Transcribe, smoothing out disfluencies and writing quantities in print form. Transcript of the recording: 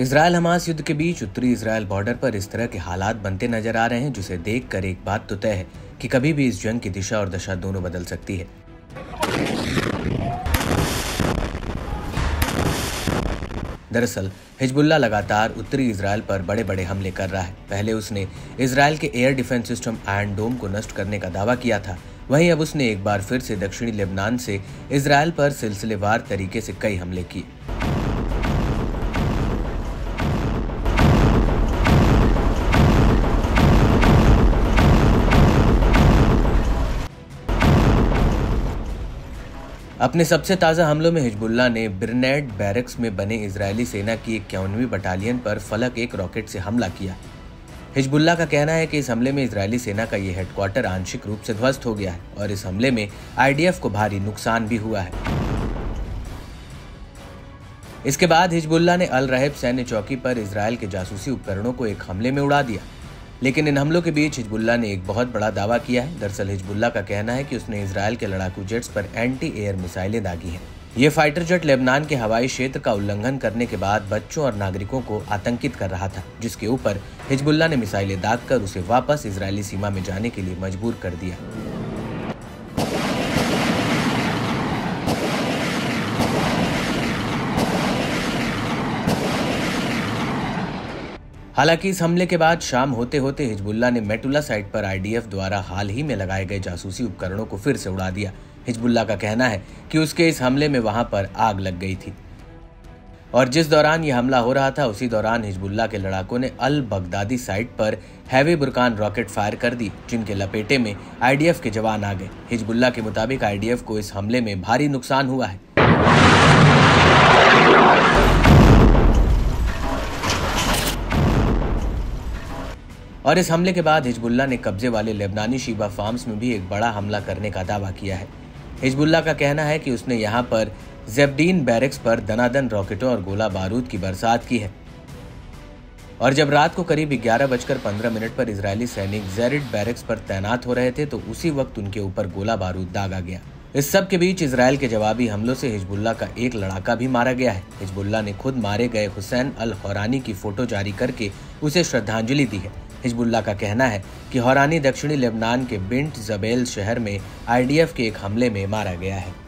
Israel Hamas युद्ध के बीच उत्तरी इसराइल बॉर्डर पर इस तरह के हालात बनते नजर आ रहे हैं, जिसे देखकर एक बात तो तय है कि कभी भी इस जंग की दिशा और दशा दोनों बदल सकती है। दरअसल हिजबुल्लाह लगातार उत्तरी इसराइल पर बड़े बड़े हमले कर रहा है। पहले उसने इसराइल के एयर डिफेंस सिस्टम आयरन डोम को नष्ट करने का दावा किया था, वहीं अब उसने एक बार फिर से दक्षिणी लेबनान से इसराइल पर सिलसिलेवार तरीके से कई हमले किए। अपने सबसे ताज़ा हमलों में हिजबुल्लाह ने बिरनेट बैरक्स में बने इजरायली सेना की 51वीं बटालियन पर फलक एक रॉकेट से हमला किया। हिजबुल्लाह का कहना है कि इस हमले में इजरायली सेना का ये हेडक्वार्टर आंशिक रूप से ध्वस्त हो गया है और इस हमले में आईडीएफ को भारी नुकसान भी हुआ है। इसके बाद हिजबुल्लाह ने अलहेब सैन्य चौकी पर इजरायल के जासूसी उपकरणों को एक हमले में उड़ा दिया। लेकिन इन हमलों के बीच हिजबुल्लाह ने एक बहुत बड़ा दावा किया है। दरअसल हिजबुल्लाह का कहना है कि उसने इजरायल के लड़ाकू जेट्स पर एंटी एयर मिसाइलें दागी हैं। ये फाइटर जेट लेबनान के हवाई क्षेत्र का उल्लंघन करने के बाद बच्चों और नागरिकों को आतंकित कर रहा था, जिसके ऊपर हिजबुल्लाह ने मिसाइलें दागकर उसे वापस इजरायली सीमा में जाने के लिए मजबूर कर दिया। हालांकि इस हमले के बाद शाम होते होते हिजबुल्लाह ने मेटुला साइट पर आईडीएफ द्वारा हाल ही में लगाए गए जासूसी उपकरणों को फिर से उड़ा दिया। हिजबुल्लाह का कहना है कि उसके इस हमले में वहां पर आग लग गई थी और जिस दौरान यह हमला हो रहा था उसी दौरान हिजबुल्लाह के लड़ाकों ने अल बगदादी साइट पर हैवी बुरकान रॉकेट फायर कर दी, जिनके लपेटे में आईडीएफ के जवान आ गए। हिजबुल्लाह के मुताबिक आईडीएफ को इस हमले में भारी नुकसान हुआ है। और इस हमले के बाद हिजबुल्लाह ने कब्जे वाले लेबनानी शिबा फार्म्स में भी एक बड़ा हमला करने का दावा किया है। हिजबुल्लाह का कहना है कि उसने यहां पर ज़बदीन बैरक्स पर दनादन रॉकेटों और गोला बारूद की बरसात की है। और जब रात को करीब 11:15 पर इजरायली सैनिक जेरिड बैरक्स पर तैनात हो रहे थे तो उसी वक्त उनके ऊपर गोला बारूद दागा गया। इस सब के बीच इसराइल के जवाबी हमलों से हिजबुल्लाह का एक लड़ाका भी मारा गया है। हिजबुल्लाह ने खुद मारे गए हुसैन अल खुरानी की फोटो जारी करके उसे श्रद्धांजलि दी है। हिजबुल्लाह का कहना है कि हौरानी दक्षिणी लेबनान के बिंट जबेल शहर में आईडीएफ के एक हमले में मारा गया है।